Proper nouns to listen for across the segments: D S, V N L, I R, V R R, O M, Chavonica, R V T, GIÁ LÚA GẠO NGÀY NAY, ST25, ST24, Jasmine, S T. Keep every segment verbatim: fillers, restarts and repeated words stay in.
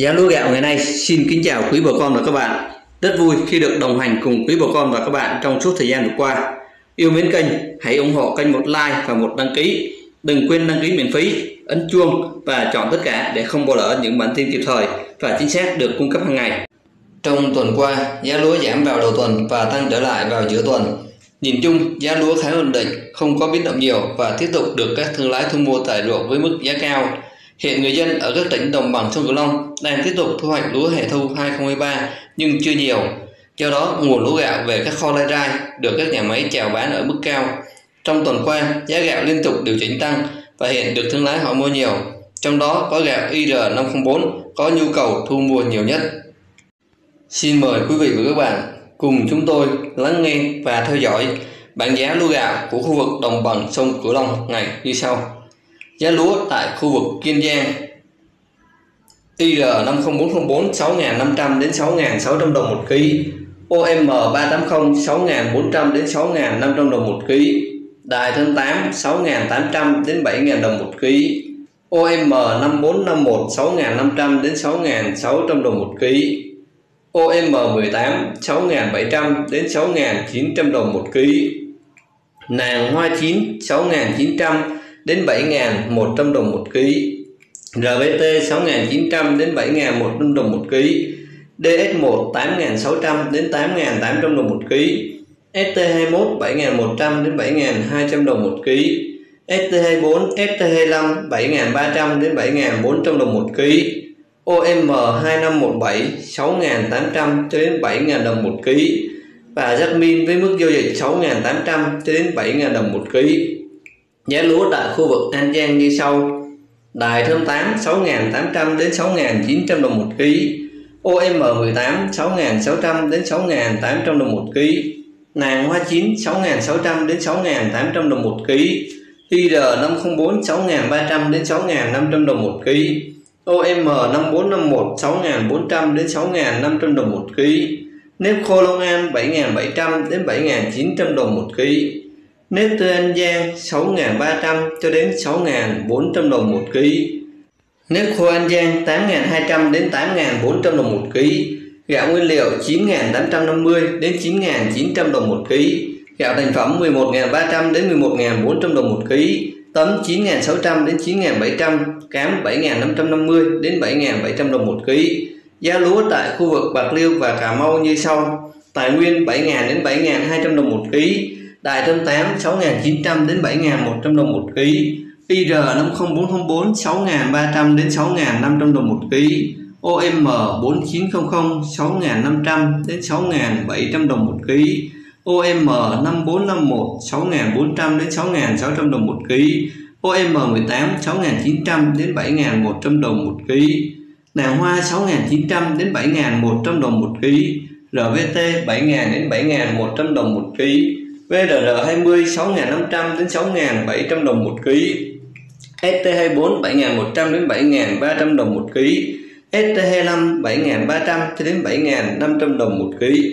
Giá lúa gạo ngày nay xin kính chào quý bà con và các bạn. Rất vui khi được đồng hành cùng quý bà con và các bạn trong suốt thời gian vừa qua. Yêu mến kênh, hãy ủng hộ kênh một like và một đăng ký. Đừng quên đăng ký miễn phí, ấn chuông và chọn tất cả để không bỏ lỡ những bản tin kịp thời và chính xác được cung cấp hàng ngày. Trong tuần qua, giá lúa giảm vào đầu tuần và tăng trở lại vào giữa tuần. Nhìn chung, giá lúa khá ổn định, không có biến động nhiều và tiếp tục được các thương lái thu mua tại ruộng với mức giá cao. Hiện người dân ở các tỉnh đồng bằng sông Cửu Long đang tiếp tục thu hoạch lúa hè thu hai không hai ba nhưng chưa nhiều. Do đó, nguồn lúa gạo về các kho lai rai được các nhà máy chào bán ở mức cao. Trong tuần qua, giá gạo liên tục điều chỉnh tăng và hiện được thương lái họ mua nhiều. Trong đó có gạo I R năm không bốn có nhu cầu thu mua nhiều nhất. Xin mời quý vị và các bạn cùng chúng tôi lắng nghe và theo dõi bảng giá lúa gạo của khu vực đồng bằng sông Cửu Long ngày như sau. Giá lúa tại khu vực Kiên Giang I R năm không bốn không bốn sáu nghìn năm trăm đến sáu nghìn sáu trăm đồng một ký, O M ba tám không sáu nghìn bốn trăm đến sáu nghìn năm trăm đồng một ký, Đài Thơm tám sáu nghìn tám trăm đến bảy nghìn đồng một ký, O M năm bốn năm một sáu nghìn năm trăm đến sáu nghìn sáu trăm đồng một ký, O M mười tám sáu nghìn bảy trăm đến sáu nghìn chín trăm đồng một ký, nàng hoa chín sáu nghìn chín trăm đến bảy nghìn một trăm đồng một ký, R V T sáu nghìn chín trăm đến bảy nghìn một trăm đồng một ký, D S một tám nghìn sáu trăm đến tám nghìn tám trăm đồng một ký, S T hai mươi mốt bảy nghìn một trăm đến bảy nghìn hai trăm đồng một ký, S T hai mươi bốn S T hai mươi lăm bảy nghìn ba trăm đến bảy nghìn bốn trăm đồng một ký, O M hai năm một bảy sáu nghìn tám trăm cho đến bảy nghìn đồng một ký và Jasmine với mức giao dịch sáu nghìn tám trăm cho đến bảy nghìn đồng một ký. Giá lúa tại khu vực An Giang như sau. Đài Thơm tám sáu nghìn tám trăm đến sáu nghìn chín trăm đồng một ký, O M mười tám sáu nghìn sáu trăm đến sáu nghìn tám trăm đồng một ký, nàng hoa chín sáu nghìn sáu trăm đến sáu nghìn tám trăm đồng một ký, I R năm không bốn sáu nghìn ba trăm đến sáu nghìn năm trăm đồng một ký, O M năm bốn năm một sáu nghìn bốn trăm đến sáu nghìn năm trăm đồng một ký, nếp khô Long An bảy nghìn bảy trăm đến bảy nghìn chín trăm đồng một ký, nếp tươi An Giang sáu nghìn ba trăm cho đến sáu nghìn bốn trăm đồng một ký, nếp khô An Giang tám nghìn hai trăm đến tám nghìn bốn trăm đồng một ký, gạo nguyên liệu chín nghìn tám trăm năm mươi đến chín nghìn chín trăm đồng một ký, gạo thành phẩm mười một nghìn ba trăm đến mười một nghìn bốn trăm đồng một ký, tấm chín nghìn sáu trăm đến chín nghìn bảy trăm, cám bảy nghìn năm trăm năm mươi đến bảy nghìn bảy trăm đồng một ký. Giá lúa tại khu vực Bạc Liêu và Cà Mau như sau. Tài Nguyên bảy nghìn đến bảy nghìn hai trăm đồng một ký, Đài Thơm tám sáu nghìn chín trăm đến bảy nghìn một trăm đồng một ký, I R năm không bốn không bốn sáu nghìn ba trăm đến sáu nghìn năm trăm đồng một ký, O M bốn chín không không sáu nghìn năm trăm đến sáu nghìn bảy trăm đồng một ký, O M năm bốn năm một sáu nghìn bốn trăm đến sáu nghìn sáu trăm đồng một ký, O M mười tám sáu nghìn chín trăm đến bảy nghìn một trăm đồng một ký, nàng hoa sáu nghìn chín trăm đến bảy nghìn một trăm đồng một ký, R V T bảy nghìn đến bảy nghìn một trăm đồng một ký, V R R hai mươi sáu nghìn năm trăm đến sáu nghìn bảy trăm đồng một ký, S T hai mươi bốn bảy nghìn một trăm đến bảy nghìn ba trăm đồng một ký, S T hai mươi lăm bảy nghìn ba trăm cho đến bảy nghìn năm trăm đồng một ký.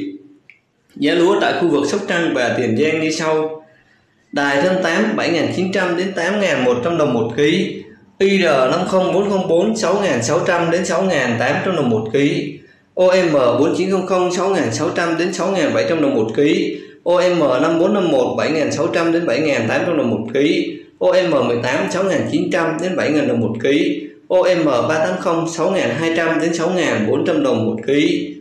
Giá lúa tại khu vực Sóc Trăng và Tiền Giang như sau. Đài Thơm tám bảy nghìn chín trăm đến tám nghìn một trăm đồng một ký, I R năm không bốn không bốn sáu nghìn sáu trăm đến sáu nghìn tám trăm đồng một ký, O M bốn chín không không sáu nghìn sáu trăm đến sáu nghìn bảy trăm đồng một ký, O M năm bốn năm một bảy nghìn sáu trăm đến bảy nghìn tám trăm đồng một ký, O M mười tám sáu nghìn chín trăm đến bảy nghìn đồng một ký, O M ba tám không sáu nghìn hai trăm đến sáu nghìn bốn trăm đồng một ký.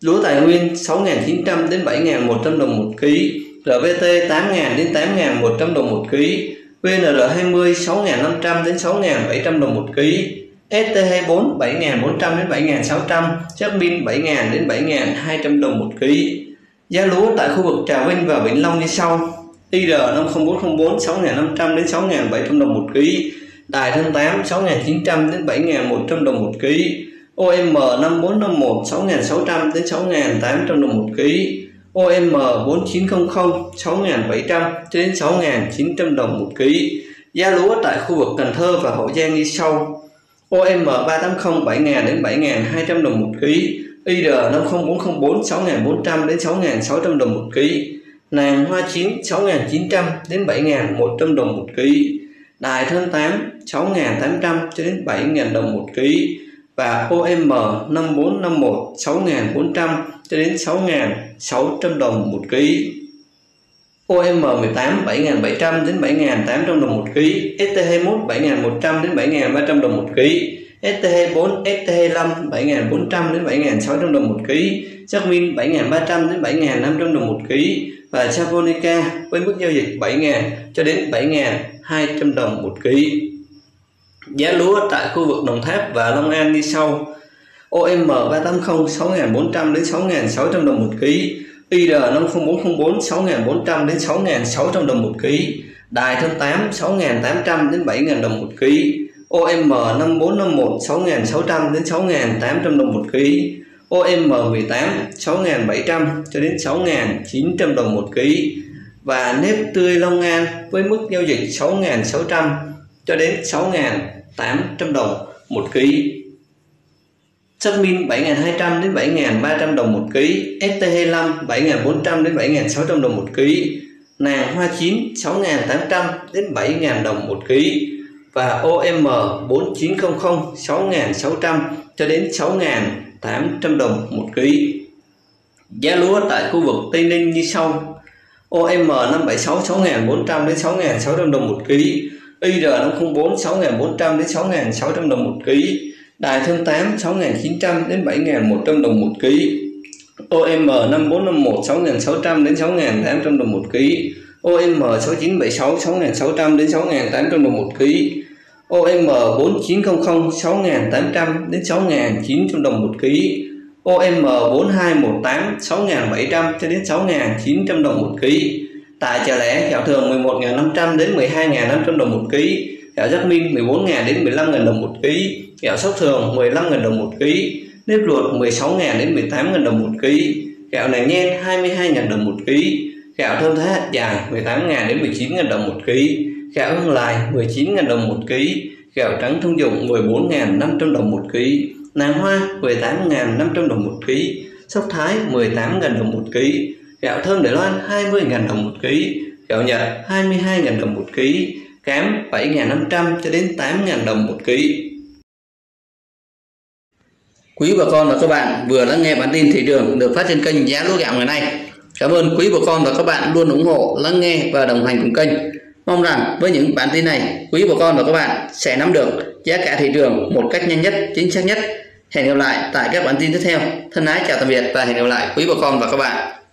Lúa Tài Nguyên sáu nghìn chín trăm đến bảy nghìn một trăm đồng một ký, R V T tám nghìn đến tám nghìn một trăm đồng một ký, V N L hai mươi sáu nghìn năm trăm đến sáu nghìn bảy trăm đồng một ký, S T hai mươi bốn bảy nghìn bốn trăm đến bảy nghìn sáu trăm, Jasmine bảy nghìn đến bảy nghìn hai trăm đồng một ký. Giá lúa tại khu vực Trà Vinh và Vĩnh Long như sau. I R năm không bốn không bốn sáu nghìn năm trăm đến sáu nghìn bảy trăm đồng một ký, Đài Thơm tám sáu nghìn chín trăm đến bảy nghìn một trăm đồng một ký, O M năm bốn năm một sáu nghìn sáu trăm đến sáu nghìn tám trăm đồng một ký, O M bốn chín không không sáu nghìn bảy trăm đến sáu nghìn chín trăm đồng một ký. Giá lúa tại khu vực Cần Thơ và Hậu Giang như sau. O M ba tám không bảy nghìn đến bảy nghìn hai trăm đồng một ký, I R năm không bốn không bốn sáu nghìn bốn trăm đến sáu nghìn sáu trăm đồng một ký, nàng hoa chín sáu nghìn chín trăm đến bảy nghìn một trăm đồng một ký, Đài Thơm tám sáu nghìn tám trăm đến bảy nghìn đồng một ký, và O M năm bốn năm một sáu nghìn bốn trăm cho đến sáu nghìn sáu trăm đồng một ký, O M mười tám bảy nghìn bảy trăm đến bảy nghìn tám trăm đồng một ký, S T hai mươi mốt bảy nghìn một trăm đến bảy nghìn ba trăm đồng một ký, S T hai mươi bốn, S T hai mươi lăm bảy nghìn bốn trăm đến bảy nghìn sáu trăm đồng một ký, Jasmine bảy nghìn ba trăm đến bảy nghìn năm trăm đồng một ký và Chavonica với mức giao dịch bảy nghìn cho đến bảy nghìn hai trăm đồng một ký. Giá lúa tại khu vực Đồng Tháp và Long An như sau: O M ba tám không sáu nghìn bốn trăm đến sáu nghìn sáu trăm đồng một ký, I R năm không bốn không bốn sáu nghìn bốn trăm đến sáu nghìn sáu trăm đồng một ký, Đài Thôn tám sáu nghìn tám trăm đến bảy nghìn đồng một ký, O M năm bốn năm một sáu nghìn sáu trăm đến sáu nghìn tám trăm đồng một ký, O M mười tám sáu nghìn bảy trăm cho đến sáu nghìn chín trăm đồng một ký và nếp tươi Long An với mức giao dịch sáu nghìn sáu trăm cho đến sáu nghìn tám trăm đồng một ký. Jasmine bảy nghìn hai trăm đến bảy nghìn ba trăm đồng một ký, S T hai mươi lăm bảy nghìn bốn trăm đến bảy nghìn sáu trăm đồng một ký, nàng hoa chín sáu nghìn tám trăm đến bảy nghìn đồng một ký và O M bốn chín không không sáu nghìn sáu trăm cho đến sáu nghìn tám trăm đồng một ký. Giá lúa tại khu vực Tây Ninh như sau: O M năm bảy sáu sáu nghìn bốn trăm đến sáu nghìn sáu trăm đồng một ký, I R năm không bốn sáu nghìn bốn trăm đến sáu nghìn sáu trăm đồng một ký, Đài Thơm tám sáu nghìn chín trăm đến bảy nghìn một trăm đồng một ký, O M năm bốn năm một sáu nghìn sáu trăm đến sáu nghìn tám trăm đồng một ký, O M sáu chín bảy sáu sáu nghìn sáu trăm đến sáu nghìn tám trăm đồng một ký, O M bốn chín không không sáu nghìn tám trăm đến sáu nghìn chín trăm đồng một ký, O M bốn hai một tám sáu nghìn bảy trăm cho đến sáu nghìn chín trăm đồng một ký. Tại chợ lẻ, gạo thường mười một nghìn năm trăm đến mười hai nghìn năm trăm đồng một ký, gạo Jasmine mười bốn nghìn đến mười lăm nghìn đồng một ký, gạo sóc thường mười lăm nghìn đồng một ký, nếp luộc mười sáu nghìn đến mười tám nghìn đồng một ký, gạo nàng nhen hai mươi hai nghìn đồng một ký, gạo thơm thái hạt dài mười tám nghìn đến mười chín nghìn đồng một ký, gạo hương lài mười chín nghìn đồng một ký, gạo trắng thông dụng mười bốn nghìn năm trăm đồng một ký, nàng hoa mười tám nghìn năm trăm đồng một ký, sóc thái mười tám nghìn đồng một ký, gạo thơm Đài Loan hai mươi nghìn đồng một ký, gạo Nhật hai mươi hai nghìn đồng một ký, cám bảy nghìn năm trăm cho đến tám nghìn đồng một ký. Quý bà con và các bạn vừa lắng nghe bản tin thị trường được phát trên kênh Giá Lúa Gạo Ngày Nay. Cảm ơn quý bà con và các bạn luôn ủng hộ, lắng nghe và đồng hành cùng kênh. Mong rằng với những bản tin này, quý bà con và các bạn sẽ nắm được giá cả thị trường một cách nhanh nhất, chính xác nhất. Hẹn gặp lại tại các bản tin tiếp theo. Thân ái chào tạm biệt và hẹn gặp lại quý bà con và các bạn.